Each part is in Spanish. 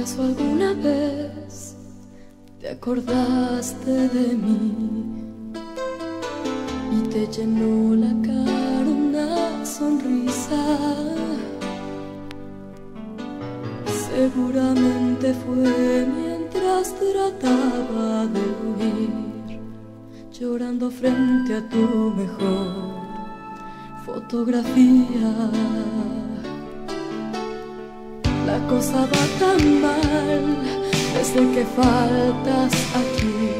¿Acaso alguna vez te acordaste de mí y te llenó la cara una sonrisa? Seguramente fue mientras trataba de huir, llorando frente a tu mejor fotografía. La cosa va tan mal desde que faltas aquí,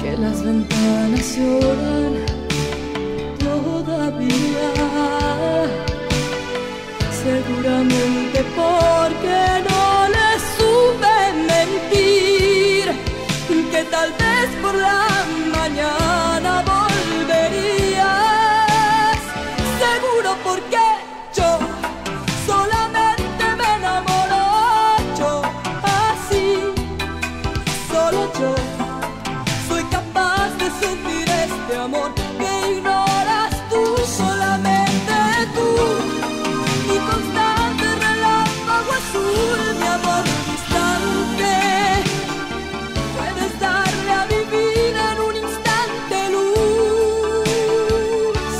que las ventanas lloran todavía. Seguramente porque no le supe mentir, que tal vez por la mañana volverías. Seguro porque yo solamente me enamoro, yo así, solo yo soy capaz de sentir este amor que ignoras tú, solamente tú. Mi constante relámpago azul, mi amor distante, puedes darle a mi vida en un instante luz.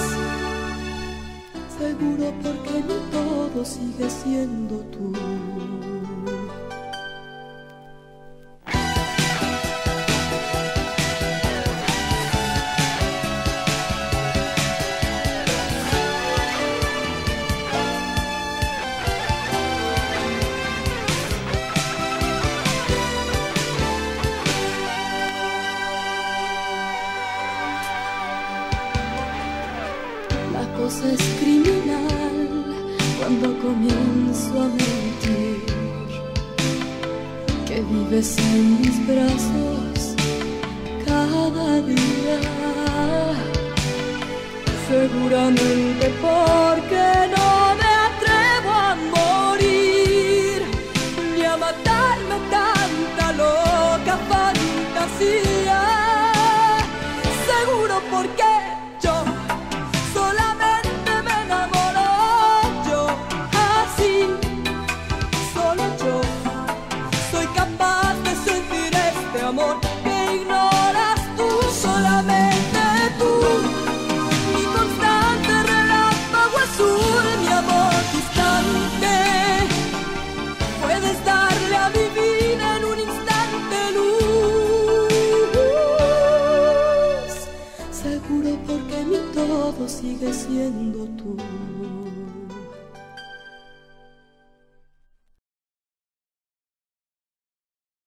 Seguro porque no todo sigue siendo tú. Es criminal cuando comienzo a mentir, que vives en mis brazos cada día. Seguramente porque no me atrevo a morir ni a matarme tanta loca fantasía. Seguro porque sigue siendo tú.